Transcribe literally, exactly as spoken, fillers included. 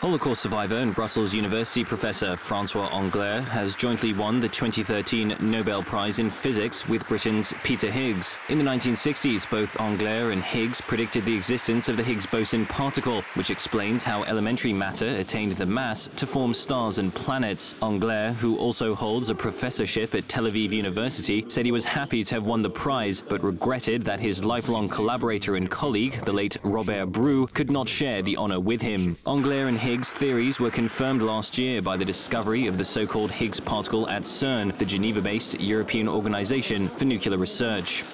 Holocaust survivor and Brussels University professor Francois Englert has jointly won the twenty thirteen Nobel Prize in Physics with Britain's Peter Higgs. In the nineteen sixties, both Englert and Higgs predicted the existence of the Higgs boson particle, which explains how elementary matter attained the mass to form stars and planets. Englert, who also holds a professorship at Tel Aviv University, said he was happy to have won the prize, but regretted that his lifelong collaborator and colleague, the late Robert Brout, could not share the honor with him. Englert and Higgs' theories were confirmed last year by the discovery of the so-called Higgs particle at CERN, the Geneva-based European Organization for Nuclear Research.